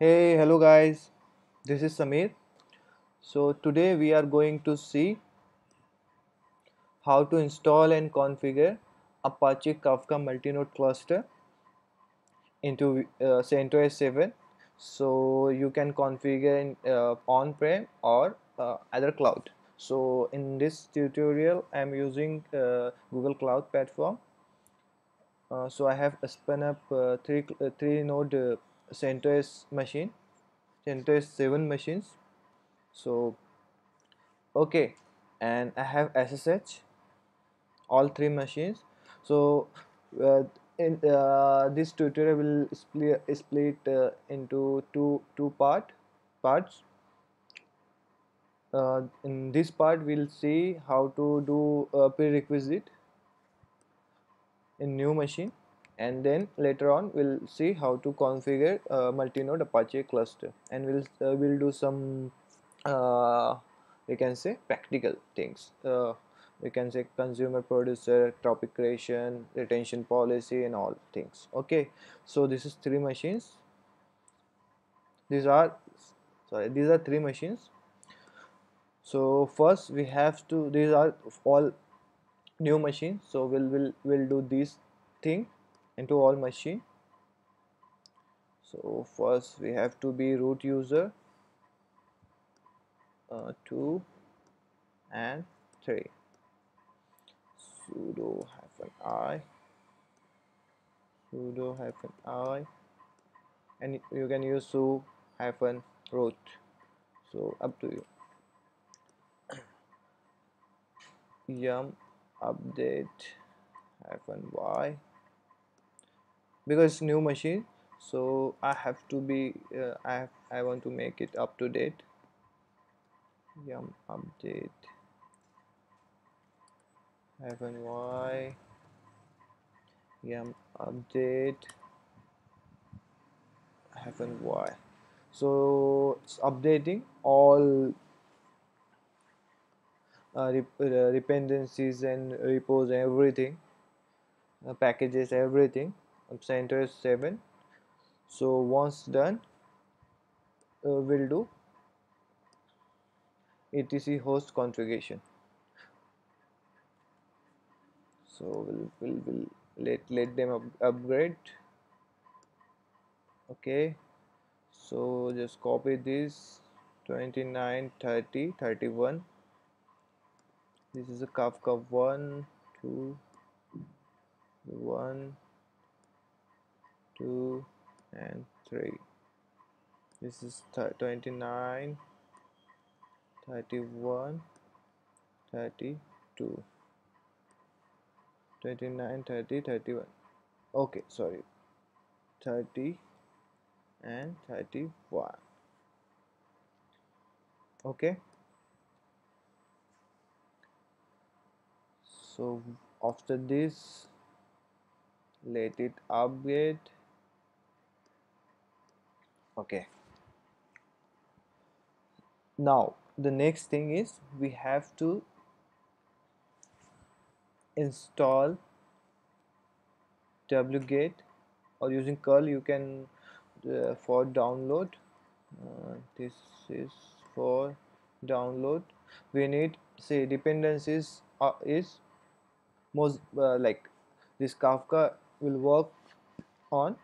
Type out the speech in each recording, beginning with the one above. Hey, hello guys, this is Samir. So today we are going to see how to install and configure Apache Kafka multi-node cluster into CentOS 7. So you can configure in on-prem or other cloud. So in this tutorial I am using Google Cloud Platform. So I have spun up three node CentOS 7 machines. So okay, and I have SSH all three machines. So in this tutorial will split into two parts. In this part we'll see how to do prerequisite in new machine, and then later on we'll see how to configure multi-node Apache cluster, and we'll do some we can say practical things. We can say consumer, producer, topic creation, retention policy, and all things. Okay, so this is three machines. These are three machines. So first we have to, these are all new machines, so we'll do this thing into all machine. So first we have to be root user 2 and 3 sudo -i, and you can use sudo -root, so up to you. Yum update -y, because new machine, so I have to be I want to make it up to date. Yum update -y, yum update -y. So it's updating all dependencies and repos, everything, packages, everything of CentOS 7. So once done, we'll do etc host configuration. So we'll let them upgrade. Okay, so just copy this 29 30 31. This is a Kafka 1, 2, and 3. This is 29, 31, 32. 29, 30, 31. Okay, sorry. 30 and 31. Okay. So after this, let it upgrade. Okay. Now the next thing is we have to install wget, or using curl you can for download. This is for download. We need, say, dependencies is most like this Kafka will work on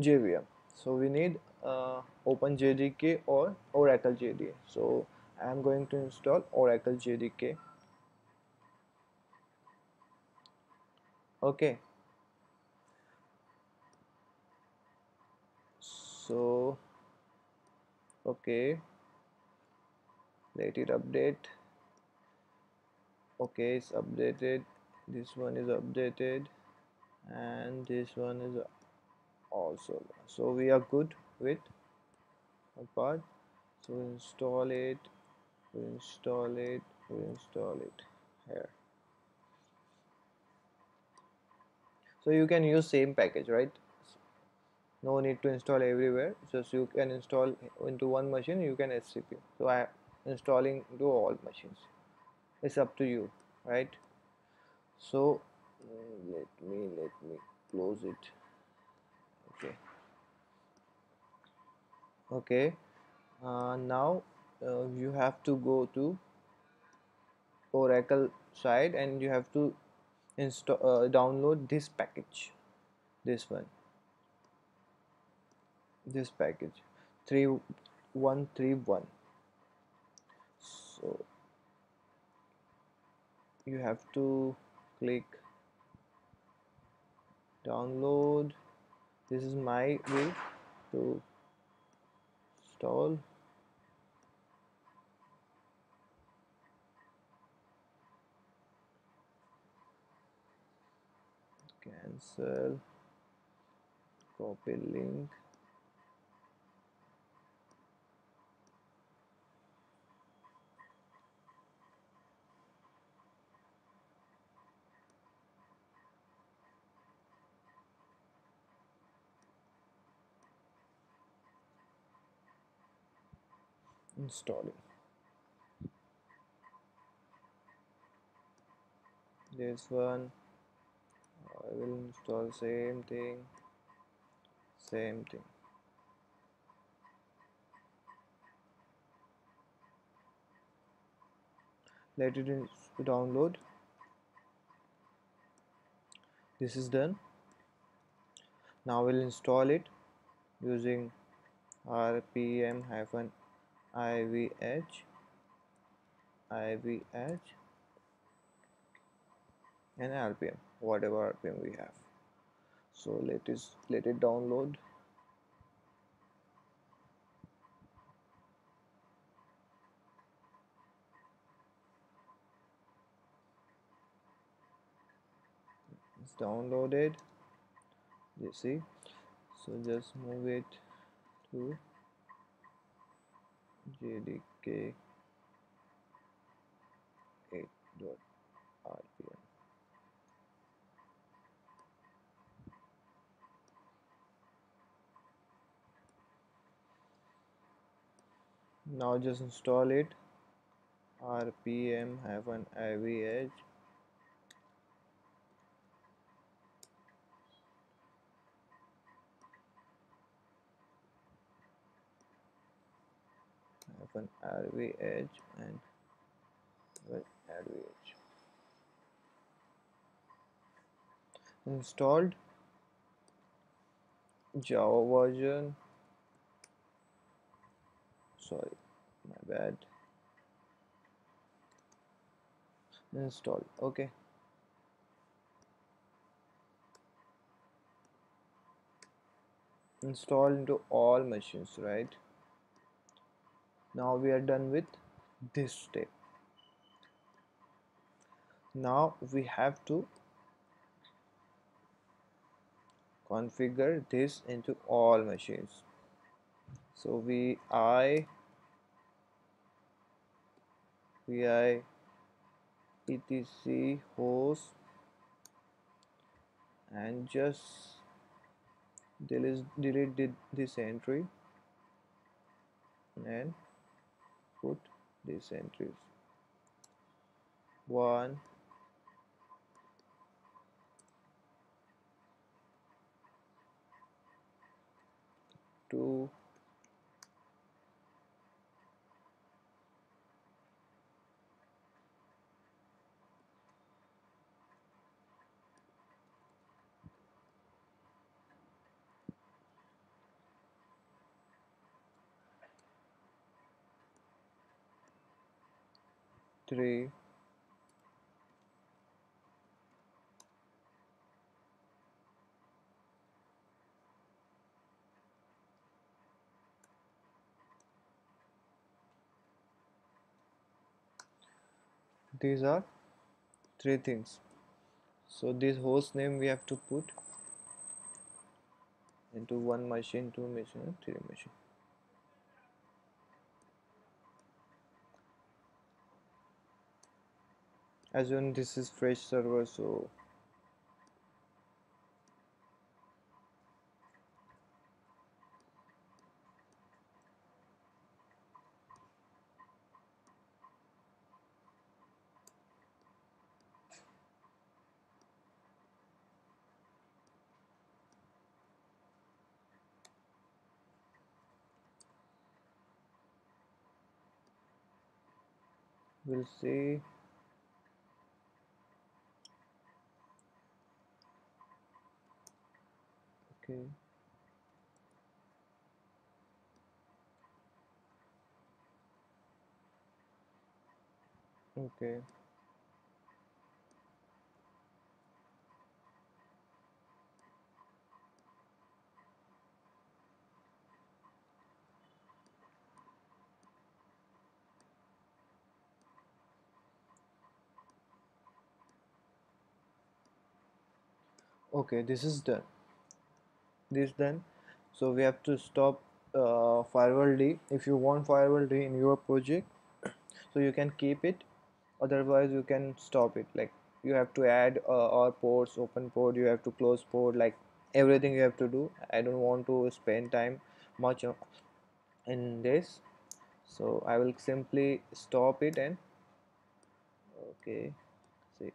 JVM, so we need Open JDK or Oracle JDK. So I am going to install Oracle JDK. Okay, so okay, let it update. Okay, it's updated. This one is updated, and this one is also. So we are good with a part. So we install it, we install it, we install it here. So you can use same package, right? No need to install everywhere. Just you can install into one machine. You can SCP. So I am installing to all machines. It's up to you, right? So let me close it. Okay, Okay, now you have to go to Oracle side and you have to install download this package, this one, this package 3131. So you have to click download. This is my way to install. Cancel, copy link. Installing. This one I will install same thing. Let it download. This is done. Now we'll install it using RPM-IVH and RPM, whatever RPM we have. So let it download. It's downloaded, you see. So just move it to JDK 8.rpm. Now just install it. RPM-IVH. RVH and RVH installed. Java version, sorry, my bad, installed. Okay, installed into all machines, right? Now we are done with this step. Now we have to configure this into all machines. So vi etc host and just delete this entry and put these entries 2, these are three things. So this host name we have to put into one machine, two machine, three machine. As when this is fresh server, so we'll say okay. Okay. Okay, this is done. This done. So we have to stop firewall D. If you want firewall D in your project, so you can keep it. Otherwise you can stop it, like you have to add all ports, open port, you have to close port, like everything you have to do. I don't want to spend time much in this, so I will simply stop it and okay, see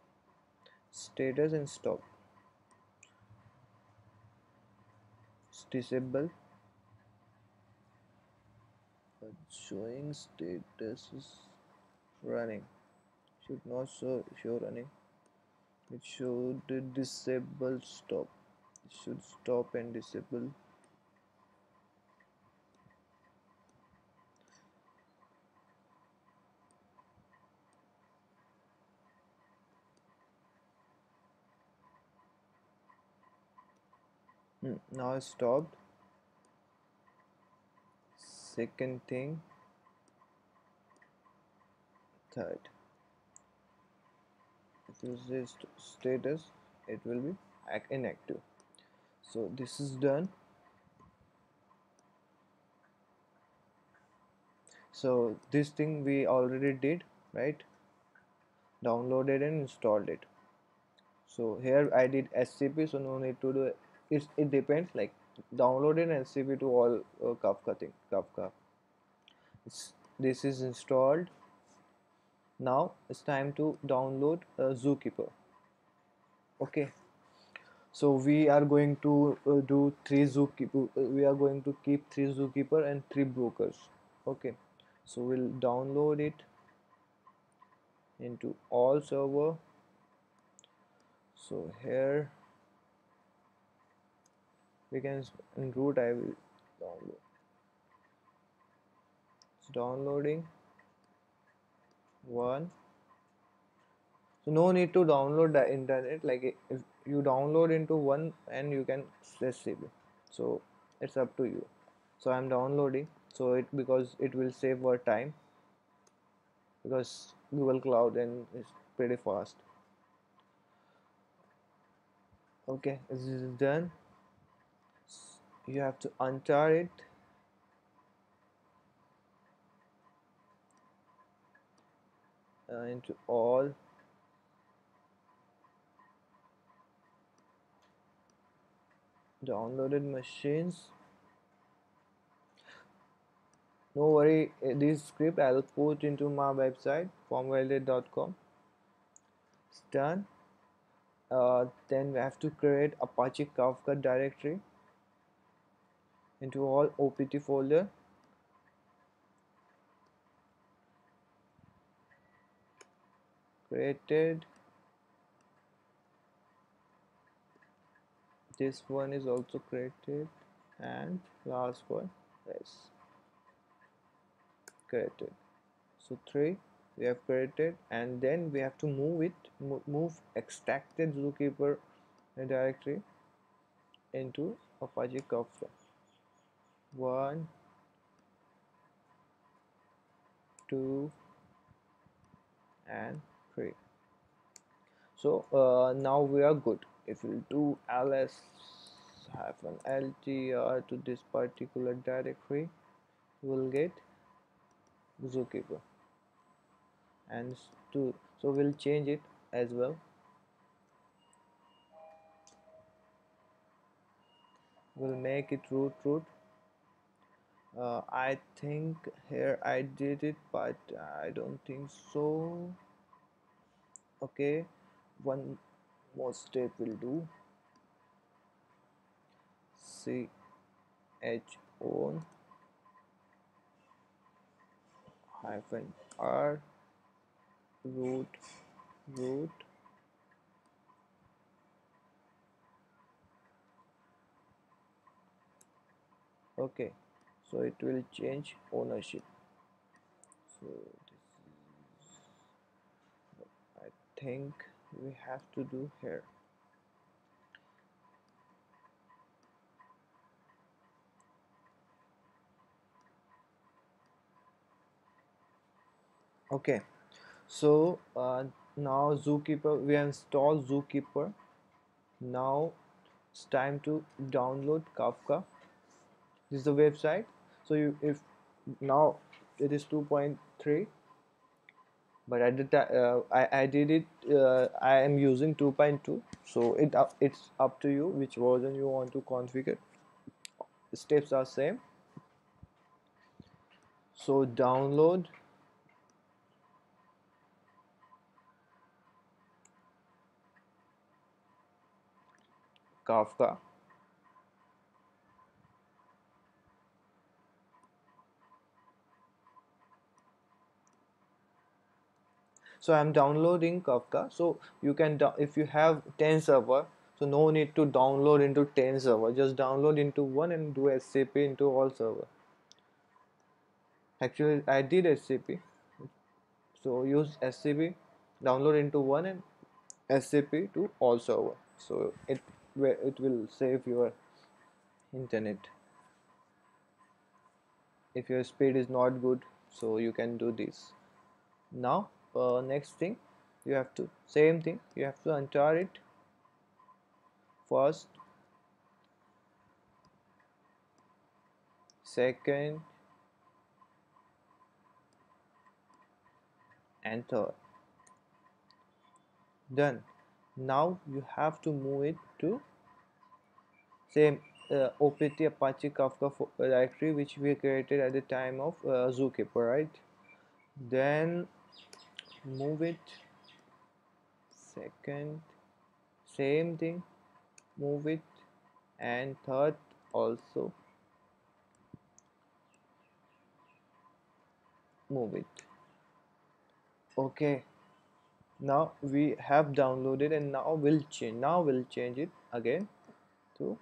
status and stop, disable, but showing status is running. Should not show running. It should disable stop. It should stop and disable. Now it's stopped. Second thing. Third. This status, it will be inactive. So this is done. So this thing we already did, right? Downloaded and installed it. So here I did SCP, so no need to do it. It depends, like downloaded and SCP to all Kafka thing. This is installed. Now it's time to download Zookeeper. Okay, so we are going to do three Zookeeper. We are going to keep three Zookeeper and three brokers. Okay, so we'll download it into all server. So here we can in root. I will download. It's downloading. One, so no need to download the internet, like if you download into one and you can just save it, so it's up to you. So I'm downloading, so it because it will save our time, because Google Cloud and is pretty fast. Okay, this is done. You have to untar it. Into all, downloaded machines. No worry, this script I'll put into my website formvalidate.com. It's done. Then we have to create Apache Kafka directory into all opt folder. Created. This one is also created, and last one is created. So three we have created, and then we have to move it, move extracted Zookeeper directory into Apache Kafka. One, two, and three. So now we are good. If we do ls -ltr to this particular directory, we'll get Zookeeper, and so we'll change it as well. We'll make it root. I think here I did it, but I don't think so. Okay, one more step will do. chown -r root. Okay, so it will change ownership. So this is what I think we have to do here. Okay, so now Zookeeper, we have installed Zookeeper. Now it's time to download Kafka. This is the website. So if now it is 2.3, but I am using 2.2. So it's up to you which version you want to configure. The steps are same. So download. Kafka. So I'm downloading Kafka. So you can, if you have 10 server, so no need to download into 10 server. Just download into one and do SCP into all server. Actually, I did SCP. So use SCP, download into one and SCP to all server. So it will save your internet if your speed is not good, so you can do this. Now next thing, you have to same thing, you have to enter it first, second and third. Done. Now you have to move it to same OPT Apache Kafka directory which we created at the time of Zookeeper, right? Then move it second, same thing, move it, and third also move it. Okay. Now we have downloaded, and now we'll change. Now we'll change it again to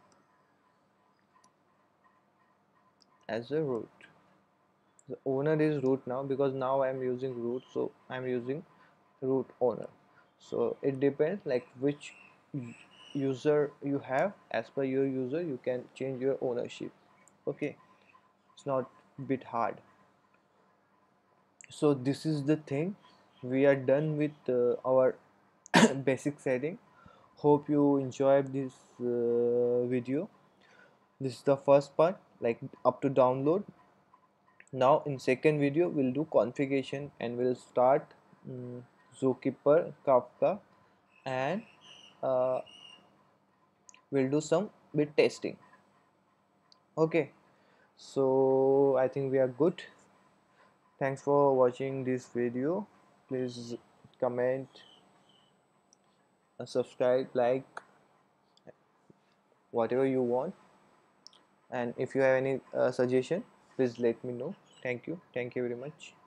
as a root. The owner is root now because now I'm using root, so I'm using root owner. So it depends like which user you have. As per your user, you can change your ownership. Okay, it's not a bit hard. So this is the thing. We are done with our basic setting. Hope you enjoyed this video. This is the first part, like up to download. Now in second video we'll do configuration and we'll start Zookeeper, Kafka, and we'll do some bit testing. Okay, so I think we are good. Thanks for watching this video. Please comment, subscribe, like, whatever you want. And if you have any suggestion, please let me know. Thank you. Thank you very much.